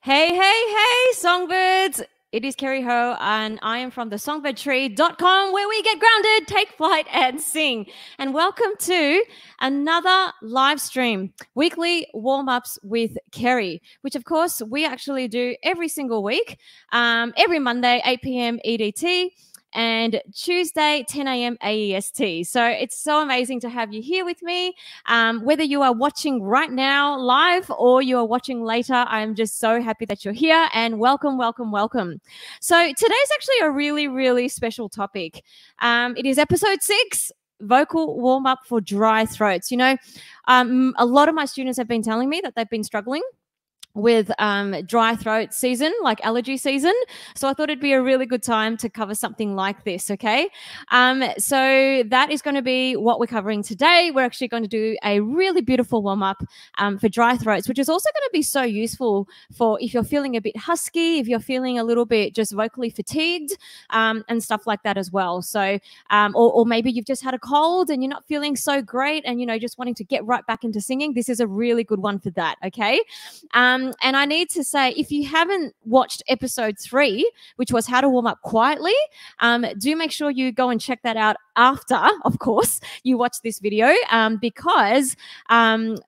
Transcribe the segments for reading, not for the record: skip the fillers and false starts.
Hey, hey, hey, songbirds. It is Kerri Ho, and I am from the songbird tree.com, where we get grounded, take flight, and sing. And welcome to another live stream, weekly warm-ups with Kerri, which, of course, we actually do every single week, every Monday, 8 p.m. EDT, and Tuesday, 10 a.m. AEST. So it's so amazing to have you here with me. Whether you are watching right now live or you are watching later, I'm just so happy that you're here, and welcome, welcome, welcome. So today's actually a really, really special topic. It is episode 6, vocal warm-up for dry throats. You know, a lot of my students have been telling me that they've been struggling with dry throat season, like allergy season. So I thought it'd be a really good time to cover something like this, okay? So that is going to be what we're covering today. We're actually going to do a really beautiful warm-up for dry throats, which is also going to be so useful for if you're feeling a bit husky, if you're feeling a little bit just vocally fatigued and stuff like that as well. So, or maybe you've just had a cold and you're not feeling so great and, you know, just wanting to get right back into singing. This is a really good one for that, okay? And I need to say, if you haven't watched episode 3, which was how to warm up quietly, do make sure you go and check that out after, of course, you watch this video, because those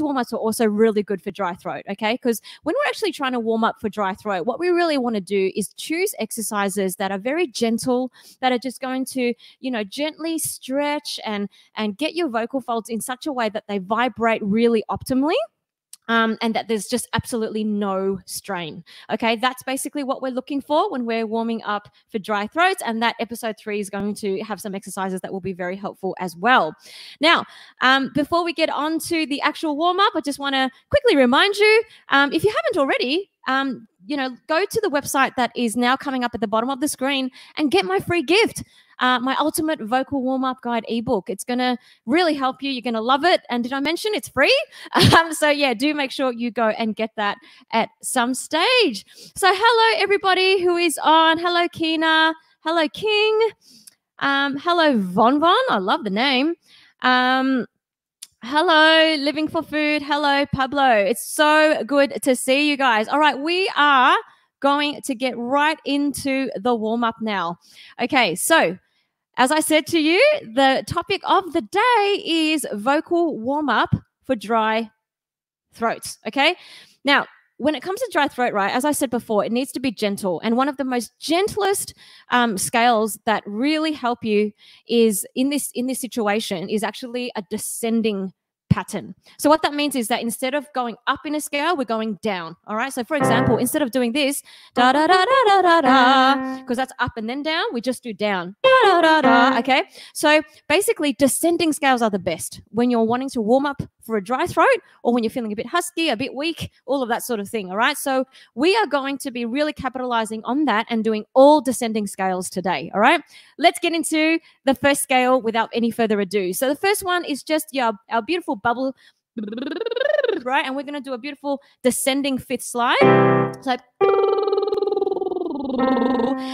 warm-ups are also really good for dry throat, okay? Because when we're actually trying to warm up for dry throat, what we really want to do is choose exercises that are very gentle, that are just going to, you know, gently stretch and get your vocal folds in such a way that they vibrate really optimally. And that there's just absolutely no strain, okay? That's basically what we're looking for when we're warming up for dry throats, and that episode 3 is going to have some exercises that will be very helpful as well. Now, before we get on to the actual warm-up, I just want to quickly remind you, if you haven't already, you know, go to the website that is now coming up at the bottom of the screen and get my free gift. My ultimate vocal warm-up guide ebook. It's going to really help you. You're going to love it. And did I mention it's free? So yeah, do make sure you go and get that at some stage. So hello everybody who is on. Hello Kina. Hello King. Hello Von Von. I love the name. Hello Living for Food. Hello Pablo. It's so good to see you guys. All right, we are going to get right into the warm-up now. Okay, so as I said to you, the topic of the day is vocal warm-up for dry throats, okay? Now, when it comes to dry throat, right, as I said before, it needs to be gentle. And one of the most gentlest scales that really help you is in this situation is actually a descending pattern. So what that means is that instead of going up in a scale, we're going down. All right. So for example, instead of doing this, da da da da da da, because that's up and then down, we just do down. Da, da, da, da. Okay. So basically, descending scales are the best when you're wanting to warm up for a dry throat, or when you're feeling a bit husky, a bit weak, all of that sort of thing. All right. So we are going to be really capitalizing on that and doing all descending scales today. All right. Let's get into the first scale without any further ado. So the first one is just our beautiful bubble, right? And we're going to do a beautiful descending fifth slide. So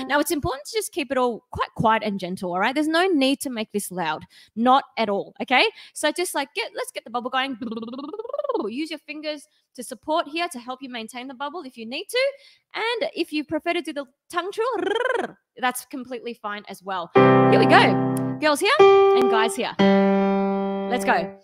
now it's important to just keep it all quite quiet and gentle, all right? There's no need to make this loud, not at all, okay? So just like, let's get the bubble going. Use your fingers to support here to help you maintain the bubble if you need to. And if you prefer to do the tongue trill, that's completely fine as well. Here we go. Girls here and guys here. Let's go.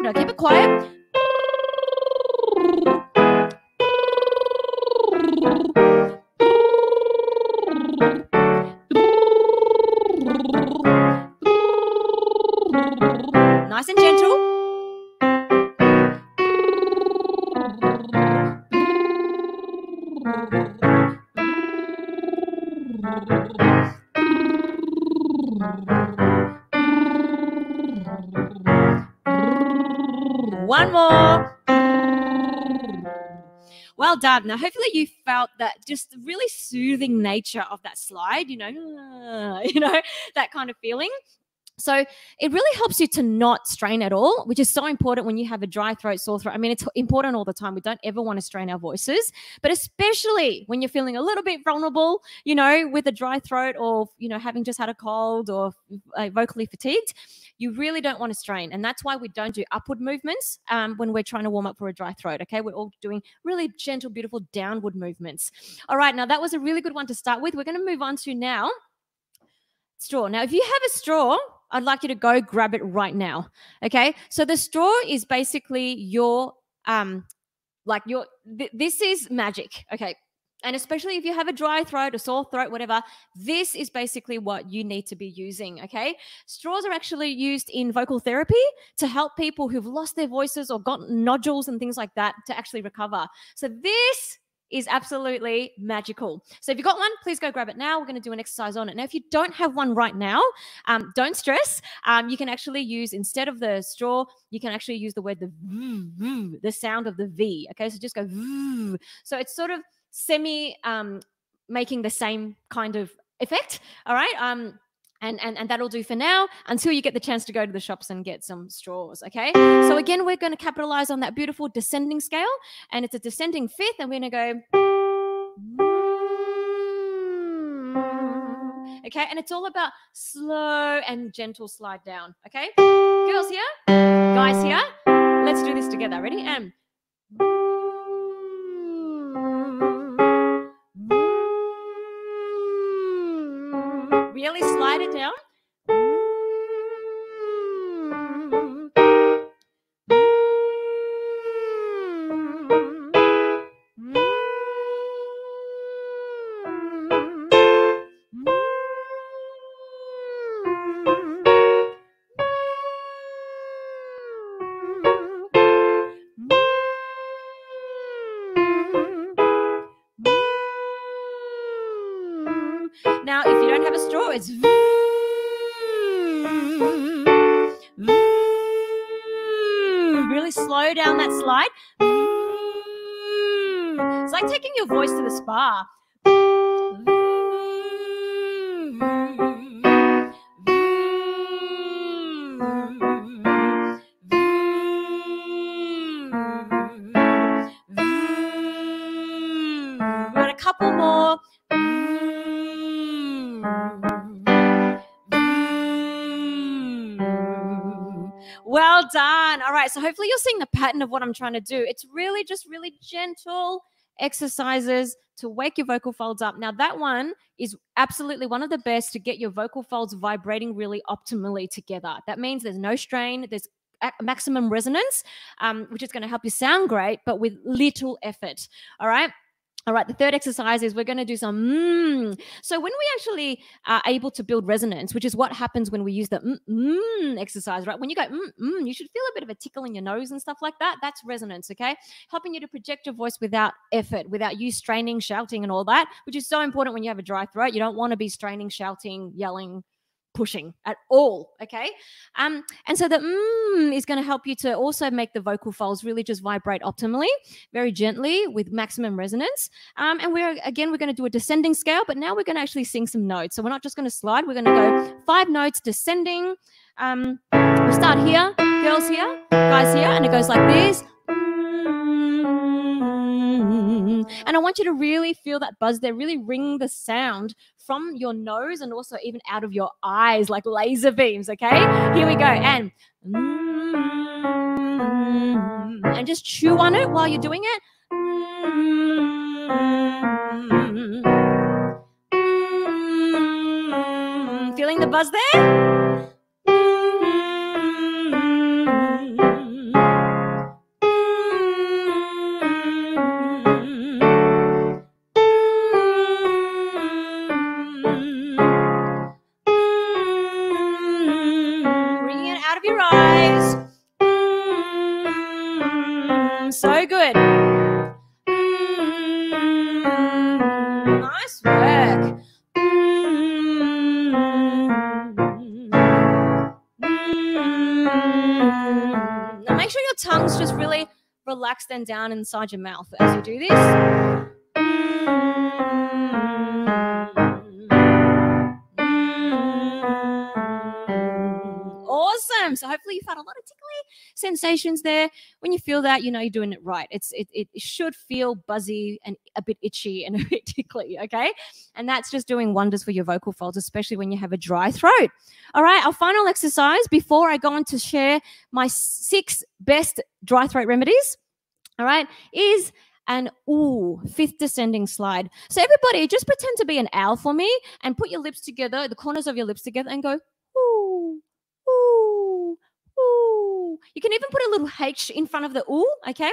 Now keep it quiet. Nice and gentle. One more. Well done. Now, hopefully you felt that just really soothing nature of that slide, you know, that kind of feeling. So it really helps you to not strain at all, which is so important when you have a dry throat, sore throat. I mean, it's important all the time. We don't ever want to strain our voices, but especially when you're feeling a little bit vulnerable, you know, with a dry throat or, you know, having just had a cold or vocally fatigued, you really don't want to strain. And that's why we don't do upward movements when we're trying to warm up for a dry throat, okay? We're all doing really gentle, beautiful downward movements. All right, now that was a really good one to start with. We're going to move on to now straw. Now, if you have a straw, I'd like you to go grab it right now, okay? So the straw is basically your, this is magic, okay? And especially if you have a dry throat, a sore throat, whatever, this is basically what you need to be using, okay? Straws are actually used in vocal therapy to help people who've lost their voices or got nodules and things like that to actually recover. So this is absolutely magical. So if you've got one, please go grab it now. We're going to do an exercise on it. Now, if you don't have one right now, don't stress. You can actually use, instead of the straw, you can actually use the word the sound of the V, okay? So just go V. So it's sort of semi making the same kind of effect, all right? And that'll do for now until you get the chance to go to the shops and get some straws, okay? So again, we're going to capitalize on that beautiful descending scale, and it's a descending fifth, and we're going to go, okay? And it's all about slow and gentle slide down, okay? Girls here, guys here, let's do this together. Ready? And really slide it down. It's really slow down that slide. It's like taking your voice to the spa. We've got a couple more. Well done. All right. So hopefully you're seeing the pattern of what I'm trying to do. It's really just really gentle exercises to wake your vocal folds up. Now that one is absolutely one of the best to get your vocal folds vibrating really optimally together. That means there's no strain. There's maximum resonance, which is going to help you sound great, but with little effort. All right. All right, the third exercise is we're going to do some mmm. So when we actually are able to build resonance, which is what happens when we use the mmm exercise, right? When you go mmm, you should feel a bit of a tickle in your nose and stuff like that. That's resonance, okay? Helping you to project your voice without effort, without you straining, shouting and all that, which is so important when you have a dry throat. You don't want to be straining, shouting, yelling, pushing at all, okay? And so the mmm is going to help you to also make the vocal folds really just vibrate optimally, very gently with maximum resonance. And we're going to do a descending scale, but now we're going to actually sing some notes. So we're not just going to slide. We're going to go 5 notes descending. We start here, girls here, guys here, and it goes like this. And I want you to really feel that buzz there, really ring the sound from your nose and also even out of your eyes like laser beams, okay? Here we go. And just chew on it while you're doing it. Feeling the buzz there? So good. Nice work. Now make sure your tongue's just really relaxed and down inside your mouth as you do this. time. So hopefully you felt a lot of tickly sensations there. When you feel that, you know you're doing it right. It should feel buzzy and a bit itchy and a bit tickly, okay? And that's just doing wonders for your vocal folds, especially when you have a dry throat. All right, our final exercise before I go on to share my 6 best dry throat remedies, all right, is an ooh, 5th descending slide. So everybody, just pretend to be an owl for me and put your lips together, the corners of your lips together, and go ooh, ooh, ooh. You can even put a little H in front of the ooh, okay?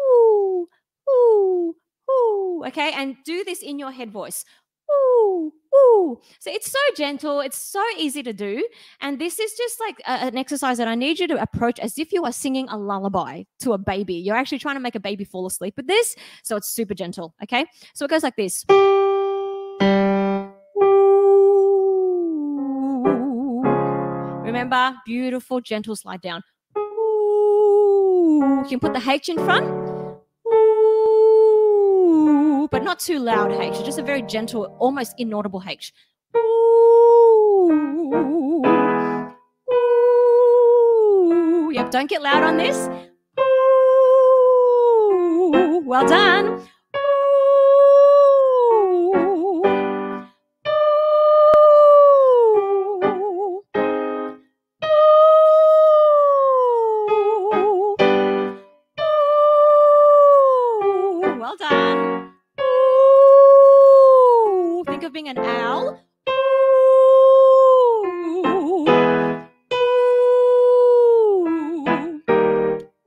Ooh, ooh, ooh, okay? And do this in your head voice. Ooh, ooh. So it's so gentle. It's so easy to do. And this is just like an exercise that I need you to approach as if you are singing a lullaby to a baby. You're actually trying to make a baby fall asleep with this. So it's super gentle. Okay. So it goes like this. Ooh. Remember, beautiful, gentle slide down. Ooh. You can put the H in front. But not too loud H, just a very gentle, almost inaudible H. Ooh, ooh. Yep, don't get loud on this. Ooh, well done. Ooh, ooh, ooh. Well done. Of being an owl. Ooh, ooh,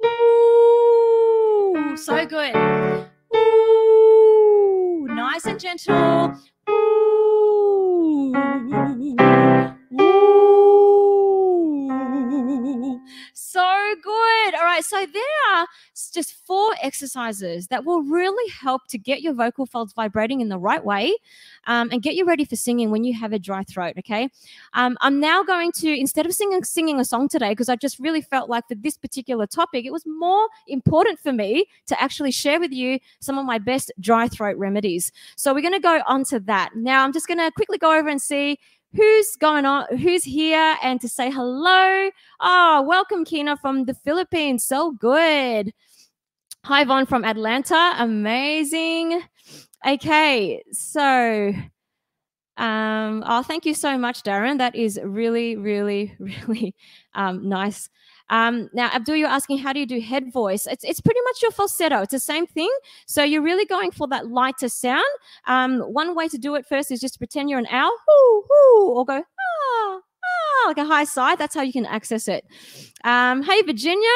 ooh. So good. Ooh, nice and gentle. Ooh, ooh. So good. All right, so there are just 4 exercises that will really help to get your vocal folds vibrating in the right way and get you ready for singing when you have a dry throat, okay? I'm now going to, instead of singing a song today, because I just really felt like for this particular topic, it was more important for me to actually share with you some of my best dry throat remedies. So we're going to go on to that. Now, I'm just going to quickly go over and see who's going on, who's here, and to say hello. Oh, welcome, Kina from the Philippines. So good. Hi, Yvonne from Atlanta. Amazing. Okay, so oh, thank you so much, Darren. That is really, really, really nice. Now, Abdul, you're asking, how do you do head voice? It's pretty much your falsetto. It's the same thing. So you're really going for that lighter sound. One way to do it first is just pretend you're an owl, hoo, hoo, or go, ah, ah, like a high sigh. That's how you can access it. Hey, Virginia.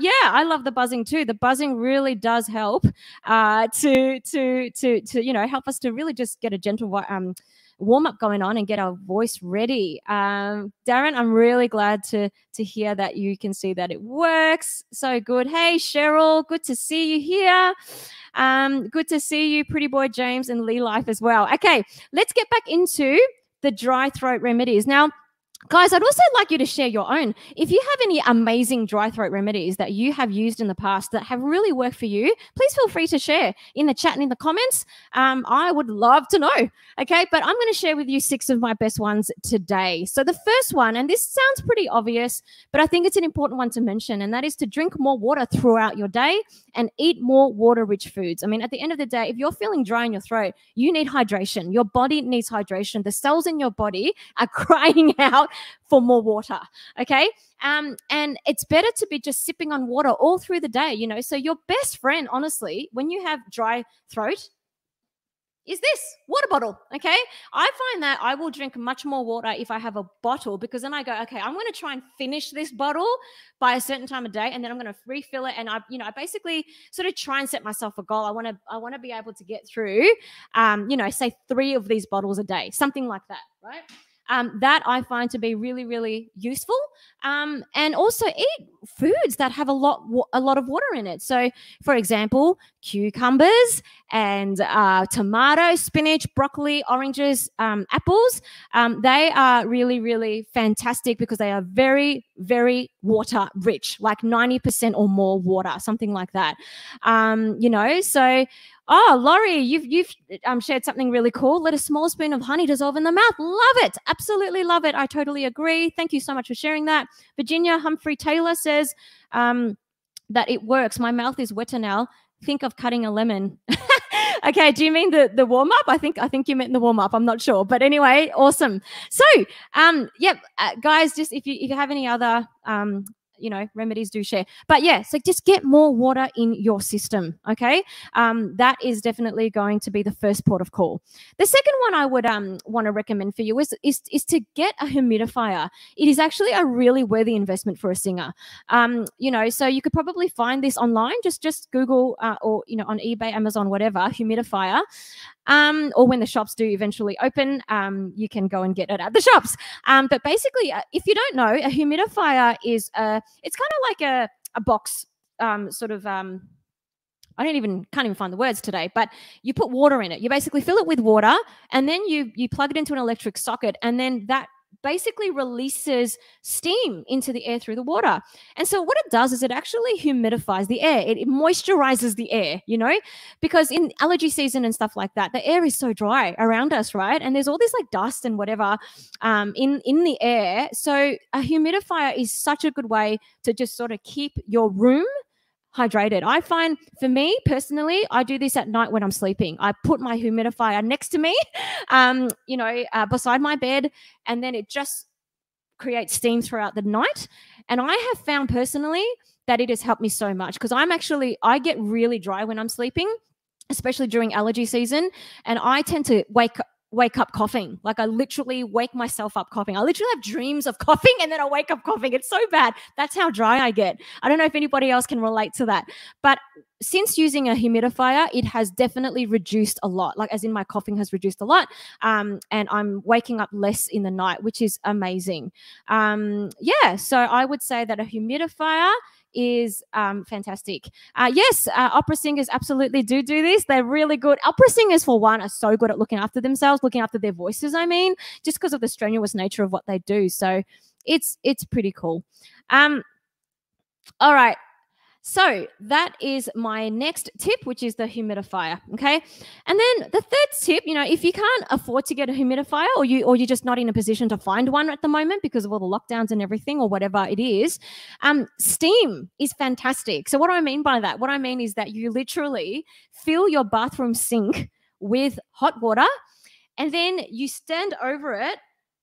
Yeah, I love the buzzing too. The buzzing really does help to you know, help us to really just get a gentle warm-up going on and get our voice ready. Darren, I'm really glad to hear that you can see that it works. So good. Hey, Cheryl, good to see you here. Good to see you, Pretty Boy James and Lee Life as well. Okay, let's get back into the dry throat remedies. Now, guys, I'd also like you to share your own. If you have any amazing dry throat remedies that you have used in the past that have really worked for you, please feel free to share in the chat and in the comments. I would love to know, okay? But I'm going to share with you 6 of my best ones today. So the first one, and this sounds pretty obvious, but I think it's an important one to mention, and that is to drink more water throughout your day and eat more water-rich foods. I mean, at the end of the day, if you're feeling dry in your throat, you need hydration. Your body needs hydration. The cells in your body are crying out for more water, okay? And it's better to be just sipping on water all through the day, you know? So your best friend, honestly, when you have dry throat, is this water bottle, okay? I find that I will drink much more water if I have a bottle, because then I go, okay, I'm going to try and finish this bottle by a certain time of day, and then I'm going to refill it. And I, you know, I basically sort of try and set myself a goal. I want to be able to get through, you know, say 3 of these bottles a day, something like that, right? That I find to be really, really useful. And also eat foods that have a lot of water in it. So, for example, cucumbers and tomato, spinach, broccoli, oranges, apples. They are really, really fantastic because they are very, very water rich, like 90% or more water, something like that. You know, so... Oh, Laurie, you've shared something really cool. Let a small spoon of honey dissolve in the mouth. Love it. Absolutely love it. I totally agree. Thank you so much for sharing that. Virginia Humphrey Taylor says that it works. My mouth is wetter now. Think of cutting a lemon. Okay, do you mean the warm-up? I think you meant the warm-up. I'm not sure. But anyway, awesome. So, guys, just if you have any other remedies, do share. But yeah, so just get more water in your system, okay? That is definitely going to be the first port of call. The second one I would want to recommend for you is to get a humidifier. It is actually a really worthy investment for a singer. So you could probably find this online. Just Google or, on eBay, Amazon, whatever, humidifier. Or when the shops do eventually open, you can go and get it at the shops. But basically, if you don't know, a humidifier is it's kind of like a box I can't even find the words today, but you put water in it. You basically fill it with water and then you plug it into an electric socket, and then that basically releases steam into the air through the water. And so what it does is it actually humidifies the air. It moisturizes the air, because in allergy season and stuff like that, the air is so dry around us, right? And there's all this like dust and whatever in the air. So a humidifier is such a good way to just sort of keep your room hydrated. I find, for me personally, I do this at night when I'm sleeping. I put my humidifier next to me, beside my bed, and then it just creates steam throughout the night. And I have found personally that it has helped me so much, because I get really dry when I'm sleeping, especially during allergy season, and I tend to wake up coughing. Like I literally wake myself up coughing. I literally have dreams of coughing and then I wake up coughing. It's so bad. That's how dry I get. I don't know if anybody else can relate to that. But since using a humidifier, it has definitely reduced a lot. Like as in my coughing has reduced a lot. And I'm waking up less in the night, which is amazing. So I would say that a humidifier is fantastic. Opera singers absolutely do this. They're really good. Opera singers, for one, are so good at looking after themselves, looking after their voices, just because of the strenuous nature of what they do. So it's pretty cool. All right. So that is my next tip, which is the humidifier, okay? And then the third tip, if you can't afford to get a humidifier or you're just not in a position to find one at the moment because of all the lockdowns and everything or whatever it is, steam is fantastic. So what do I mean by that? What I mean is that you literally fill your bathroom sink with hot water and then you stand over it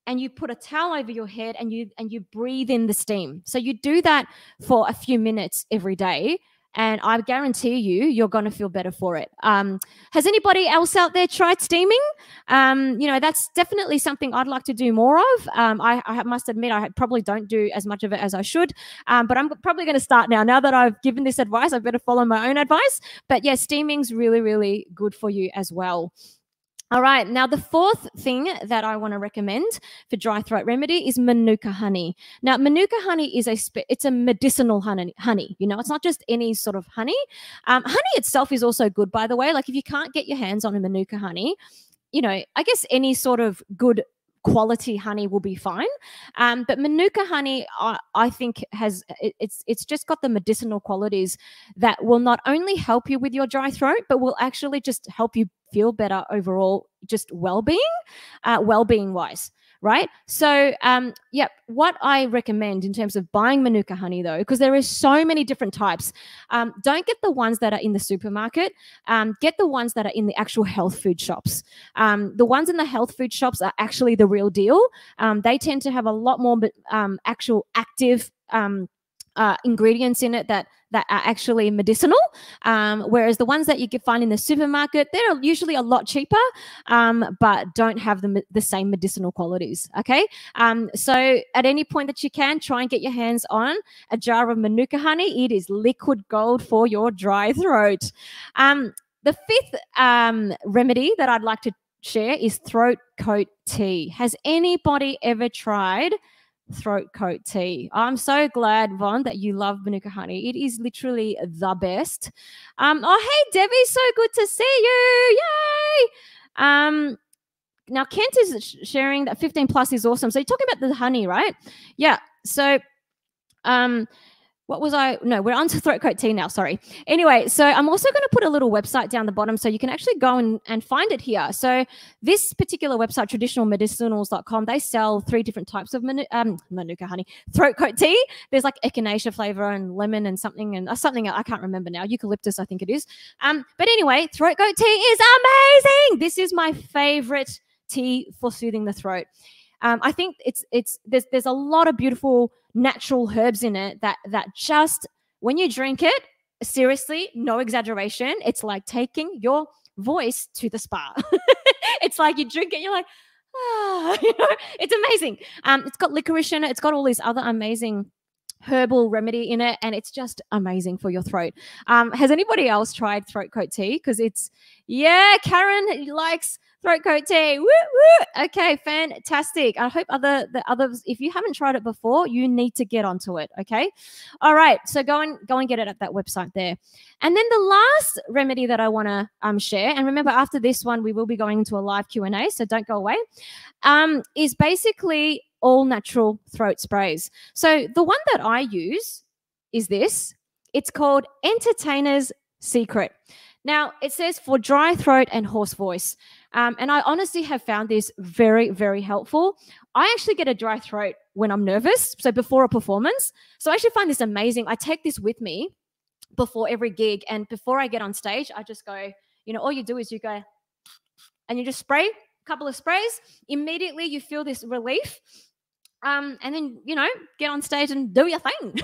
and you put a towel over your head and you breathe in the steam. So you do that for a few minutes every day, and I guarantee you're going to feel better for it. Has anybody else out there tried steaming? That's definitely something I'd like to do more of. I must admit I probably don't do as much of it as I should, but I'm probably going to start now. Now that I've given this advice, I better follow my own advice. But yeah, steaming's really, really good for you as well. All right, now the fourth thing that I want to recommend for dry throat remedy is Manuka honey. Now, Manuka honey is a medicinal honey. It's not just any sort of honey. Honey itself is also good, by the way. Like if you can't get your hands on a Manuka honey, I guess any sort of good quality honey will be fine. But Manuka honey, I think it's just got the medicinal qualities that will not only help you with your dry throat, but will actually just help you feel better overall, just well-being wise, right? So what I recommend in terms of buying Manuka honey though, because there are so many different types, don't get the ones that are in the supermarket. Get the ones that are in the actual health food shops. The ones in the health food shops are actually the real deal. They tend to have a lot more actual active ingredients in it that are actually medicinal, whereas the ones that you can find in the supermarket, they're usually a lot cheaper, but don't have the same medicinal qualities, okay? So at any point that you can, try and get your hands on a jar of Manuka honey. It is liquid gold for your dry throat. The fifth remedy that I'd like to share is throat coat tea. Has anybody ever tried throat coat tea? I'm so glad, Von, that you love Manuka honey. It is literally the best. Hey Debbie, so good to see you. Yay. Now Kent is sharing that 15+ is awesome. So you're talking about the honey, right? Yeah. So What was I? No, we're onto throat coat tea now. Sorry. Anyway, so I'm also going to put a little website down the bottom so you can actually go and find it here. So this particular website, traditionalmedicinals.com, they sell 3 different types of Manuka honey, throat coat tea. There's like echinacea flavor and lemon and something I can't remember now. Eucalyptus, I think it is. But anyway, throat coat tea is amazing. This is my favorite tea for soothing the throat. I think there's a lot of beautiful natural herbs in it that just when you drink it, seriously, no exaggeration, it's like taking your voice to the spa. It's like you drink it, you're like, ah, you know, it's amazing. It's got licorice in it, it's got all these other amazing herbal remedy in it, and it's just amazing for your throat. Has anybody else tried throat coat tea? Because it's, yeah, Karen likes throat coat tea. Woo, woo. Okay, fantastic. I hope the others, if you haven't tried it before, you need to get onto it. Okay, all right, so go and get it at that website there. And then the last remedy that I want to share, and remember after this one we will be going into a live Q&A, so don't go away, is basically all natural throat sprays. So the one that I use is this. It's called Entertainer's Secret. Now, it says for dry throat and hoarse voice. And I honestly have found this very, very helpful. I actually get a dry throat when I'm nervous, so before a performance. So I actually find this amazing. I take this with me before every gig, and before I get on stage, I just go, you know, all you do is you go and you just spray a couple of sprays. Immediately you feel this relief. And then, you know, get on stage and do your thing,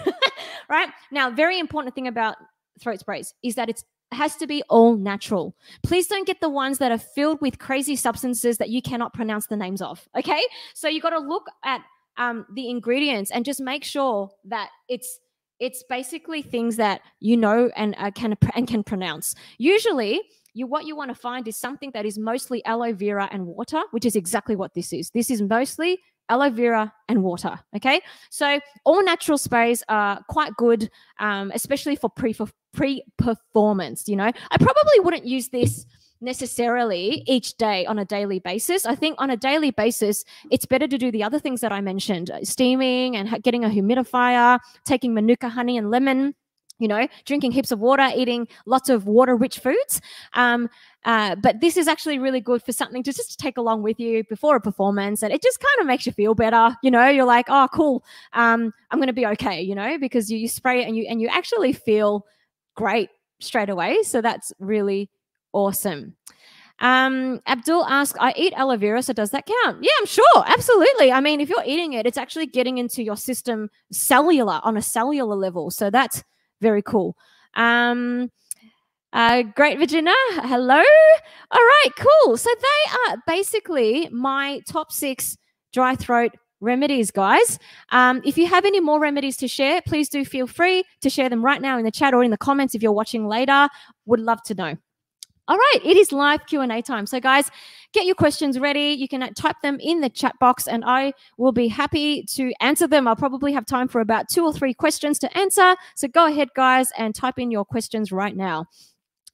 right? Now, very important thing about throat sprays is that it has to be all natural. Please don't get the ones that are filled with crazy substances that you cannot pronounce the names of, okay? So you got to look at the ingredients and just make sure that it's basically things that you know and can pronounce. Usually, what you want to find is something that is mostly aloe vera and water, which is exactly what this is. This is mostly aloe vera and water, okay? So all natural sprays are quite good, especially for pre-performance, you know. I probably wouldn't use this necessarily each day on a daily basis. I think on a daily basis, it's better to do the other things that I mentioned, steaming and getting a humidifier, taking Manuka honey and lemon, you know, drinking heaps of water, eating lots of water-rich foods. But this is actually really good for something to just take along with you before a performance, and it just kind of makes you feel better. You know, you're like, oh, cool, I'm going to be okay, you know, because you spray it and you actually feel great straight away. So that's really awesome. Abdul asks, I eat aloe vera, so does that count? Yeah, I'm sure. Absolutely. I mean, if you're eating it, it's actually getting into your system on a cellular level. So that's very cool. Great, Virginia. Hello. All right, cool. So they are basically my top 6 dry throat remedies, guys. If you have any more remedies to share, please do feel free to share them right now in the chat or in the comments if you're watching later. Would love to know. All right, it is live Q&A time. So, guys, get your questions ready. You can type them in the chat box and I will be happy to answer them. I'll probably have time for about 2 or 3 questions to answer. So go ahead, guys, and type in your questions right now.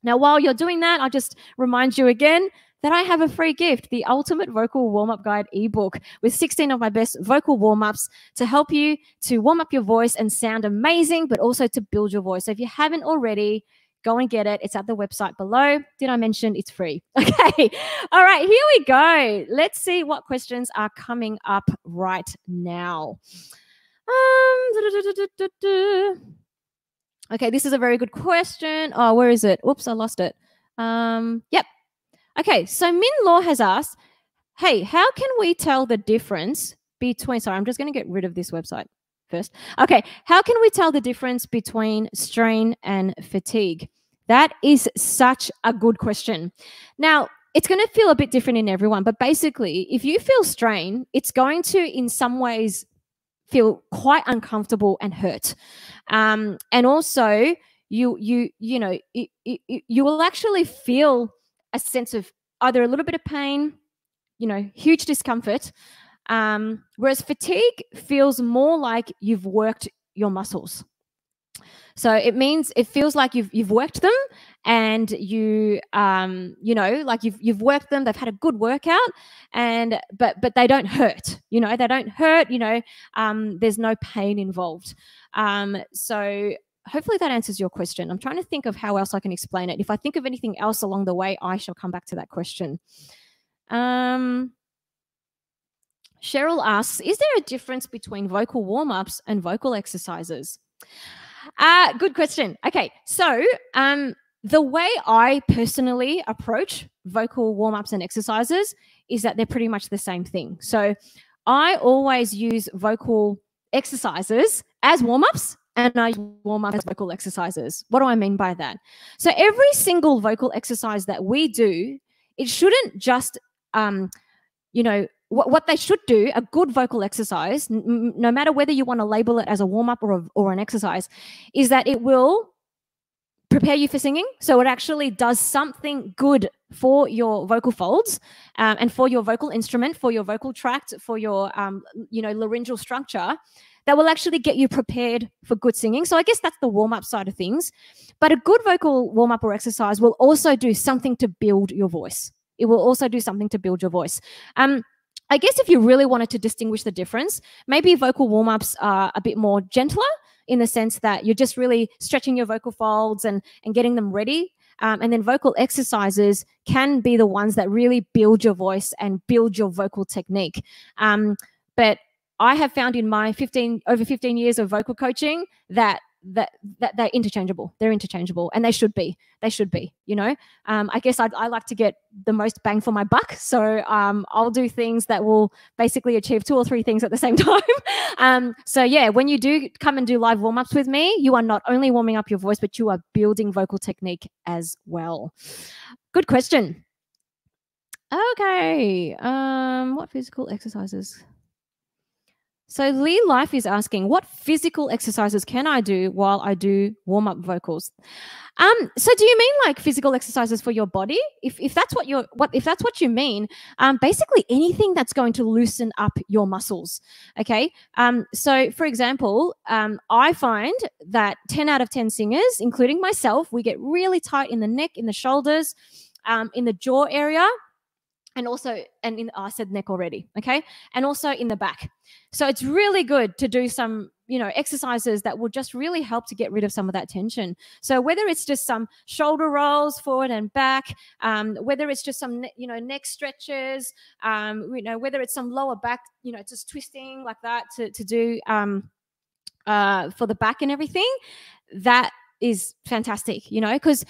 Now, while you're doing that, I'll just remind you again that I have a free gift, the Ultimate Vocal Warm-Up Guide ebook with 16 of my best vocal warm-ups to help you to warm up your voice and sound amazing, but also to build your voice. So if you haven't already, go and get it. It's at the website below. Did I mention it's free? Okay. All right, here we go. Let's see what questions are coming up right now. Okay, this is a very good question. Oh, where is it? Oops, I lost it. Yep. Okay, so Min Law has asked, hey, how can we tell the difference between, sorry, I'm just going to get rid of this website first. Okay, how can we tell the difference between strain and fatigue? That is such a good question. Now, it's going to feel a bit different in everyone, but basically, if you feel strain, it's going to, in some ways, feel quite uncomfortable and hurt. And also, you will actually feel a sense of either a little bit of pain, you know, huge discomfort, whereas fatigue feels more like you've worked your muscles. So it means it feels like you've worked them, and you've worked them. They've had a good workout, and but they don't hurt. You know, they don't hurt. You know, there's no pain involved. So hopefully that answers your question. I'm trying to think of how else I can explain it. If I think of anything else along the way, I shall come back to that question. Cheryl asks, is there a difference between vocal warm-ups and vocal exercises? Good question. Okay, so the way I personally approach vocal warm-ups and exercises is that they're pretty much the same thing. So I always use vocal exercises as warm-ups, and I warm up as vocal exercises. What do I mean by that? So every single vocal exercise that we do, it shouldn't just, what they should do, a good vocal exercise, no matter whether you want to label it as a warm-up or an exercise, is that it will prepare you for singing. So it actually does something good for your vocal folds and for your vocal instrument, for your vocal tract, for your, laryngeal structure, that will actually get you prepared for good singing. So I guess that's the warm-up side of things. But a good vocal warm-up or exercise will also do something to build your voice. It will also do something to build your voice. I guess if you really wanted to distinguish the difference, maybe vocal warm-ups are a bit more gentler in the sense that you're just really stretching your vocal folds and getting them ready. And then vocal exercises can be the ones that really build your voice and build your vocal technique. But I have found in my over 15 years of vocal coaching that they're interchangeable. They're interchangeable, and they should be. They should be. You know, I guess I like to get the most bang for my buck, so I'll do things that will basically achieve 2 or 3 things at the same time. So yeah, when you do come and do live warm-ups with me, you are not only warming up your voice, but you are building vocal technique as well. Good question. Okay, what physical exercises? So Lee Life is asking, what physical exercises can I do while I do warm-up vocals? So do you mean like physical exercises for your body? If that's what you mean, basically anything that's going to loosen up your muscles. Okay. So for example, I find that 10 out of 10 singers, including myself, we get really tight in the neck, in the shoulders, in the jaw area. And also, I said neck already, okay? And also in the back. So it's really good to do some, exercises that will just really help to get rid of some of that tension. So whether it's just some shoulder rolls forward and back, whether it's just some, neck stretches, whether it's some lower back, just twisting like that to do for the back and everything, that is fantastic, because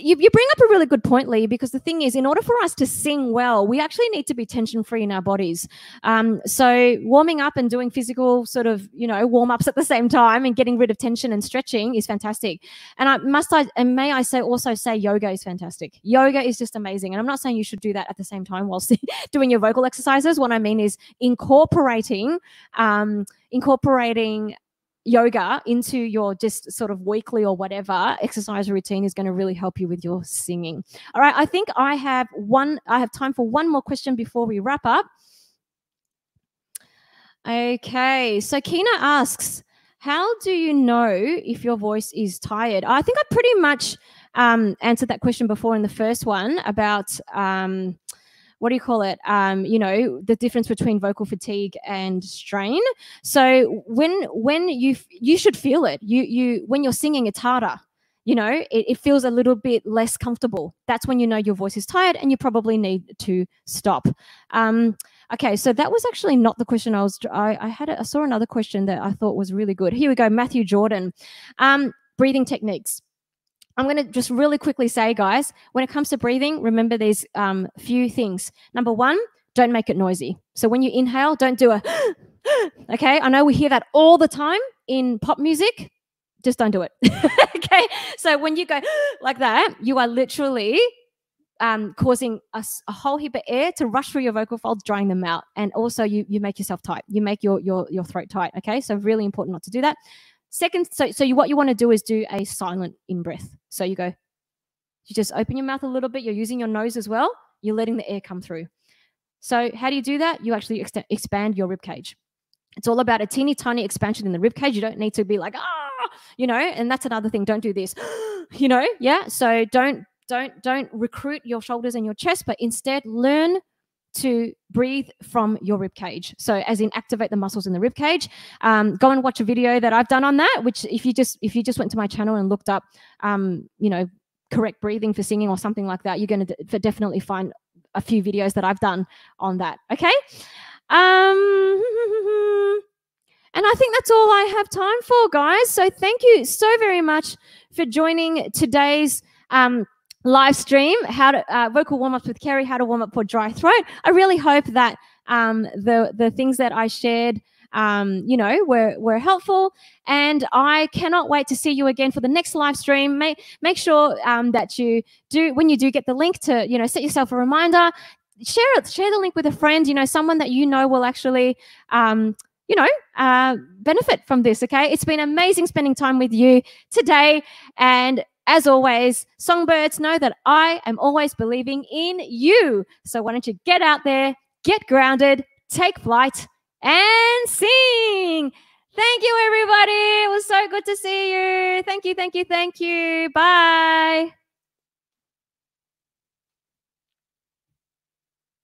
you bring up a really good point, Lee, because the thing is, in order for us to sing well, we actually need to be tension-free in our bodies. So warming up and doing physical sort of, warm-ups at the same time and getting rid of tension and stretching is fantastic. And may I also say yoga is fantastic. Yoga is just amazing. And I'm not saying you should do that at the same time whilst doing your vocal exercises. What I mean is incorporating yoga into your just sort of weekly or whatever exercise routine is going to really help you with your singing. All right, I think I have time for one more question before we wrap up. Okay, so Kina asks, how do you know if your voice is tired? I think I pretty much answered that question before in the first one about the difference between vocal fatigue and strain. So when you should feel it, when you're singing, it's harder. It feels a little bit less comfortable. That's when you know your voice is tired and you probably need to stop. Okay, so that was actually not the question I was. I saw another question that I thought was really good. Here we go, Matthew Jordan, breathing techniques. I'm going to just really quickly say, guys, when it comes to breathing, remember these few things. Number one, don't make it noisy. So when you inhale, don't do a, okay? I know we hear that all the time in pop music. Just don't do it, okay? So when you go like that, you are literally causing a whole heap of air to rush through your vocal folds, drying them out. And also you make yourself tight. You make your throat tight, okay? So really important not to do that. Second, what you want to do is do a silent in-breath. So you just open your mouth a little bit. You're using your nose as well. You're letting the air come through. So how do you do that? You actually expand your rib cage. It's all about a teeny tiny expansion in the rib cage. You don't need to be like, you know, and that's another thing. Don't do this, you know, yeah. So don't recruit your shoulders and your chest, but instead learn to breathe from your rib cage. So as in activate the muscles in the rib cage. Go and watch a video that I've done on that, which if you just went to my channel and looked up, you know, correct breathing for singing or something like that, you're going to definitely find a few videos that I've done on that. Okay. And I think that's all I have time for, guys. So thank you so very much for joining today's live stream, how to vocal warm-ups with Kerri, how to warm up for dry throat. I really hope that the things that I shared, you know, were helpful, and I cannot wait to see you again for the next live stream. Make sure that you do, when you do get the link, to, you know, set yourself a reminder, share the link with a friend, you know, someone that you know will actually you know, benefit from this, okay? It's been amazing spending time with you today, and as always, songbirds, know that I am always believing in you. So why don't you get out there, get grounded, take flight, and sing. Thank you, everybody. It was so good to see you. Thank you, thank you, thank you. Bye.